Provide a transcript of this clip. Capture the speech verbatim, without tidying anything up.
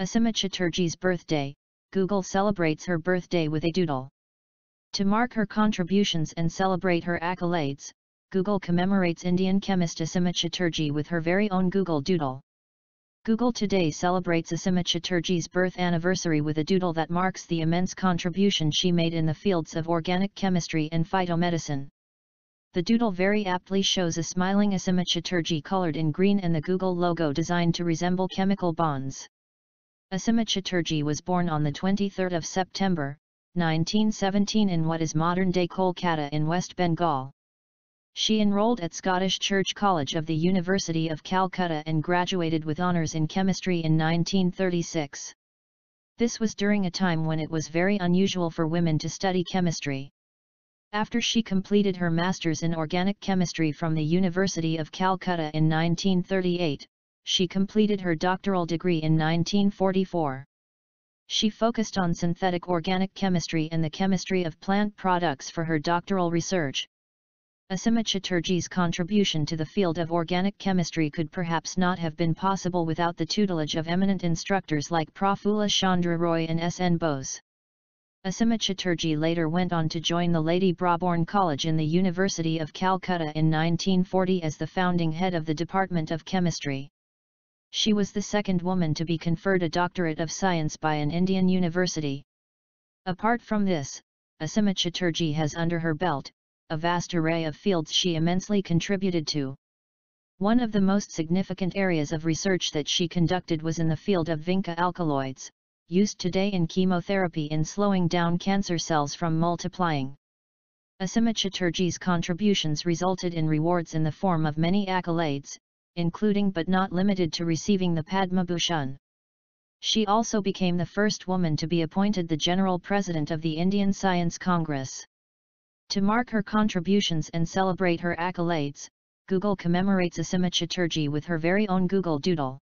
Asima Chatterjee's birthday, Google celebrates her birthday with a doodle. To mark her contributions and celebrate her accolades, Google commemorates Indian chemist Asima Chatterjee with her very own Google Doodle. Google today celebrates Asima Chatterjee's birth anniversary with a doodle that marks the immense contribution she made in the fields of organic chemistry and phytomedicine. The doodle very aptly shows a smiling Asima Chatterjee colored in green and the Google logo designed to resemble chemical bonds. Asima Chatterjee was born on the twenty-third of September nineteen seventeen in what is modern-day Kolkata in West Bengal. She enrolled at Scottish Church College of the University of Calcutta and graduated with honors in chemistry in nineteen thirty-six. This was during a time when it was very unusual for women to study chemistry. After she completed her master's in organic chemistry from the University of Calcutta in nineteen thirty-eight, she completed her doctoral degree in nineteen forty-four. She focused on synthetic organic chemistry and the chemistry of plant products for her doctoral research. Asima Chatterjee's contribution to the field of organic chemistry could perhaps not have been possible without the tutelage of eminent instructors like Prafulla Chandra Roy and S. N. Bose. Asima Chatterjee later went on to join the Lady Brabourne College in the University of Calcutta in nineteen forty as the founding head of the Department of Chemistry. She was the second woman to be conferred a doctorate of science by an Indian university. Apart from this, Asima Chatterjee has under her belt a vast array of fields she immensely contributed to. One of the most significant areas of research that she conducted was in the field of Vinca alkaloids, used today in chemotherapy in slowing down cancer cells from multiplying. Asima Chatterjee's contributions resulted in rewards in the form of many accolades, including but not limited to receiving the Padma Bhushan. She also became the first woman to be appointed the General President of the Indian Science Congress. To mark her contributions and celebrate her accolades, Google commemorates Asima Chatterjee with her very own Google Doodle.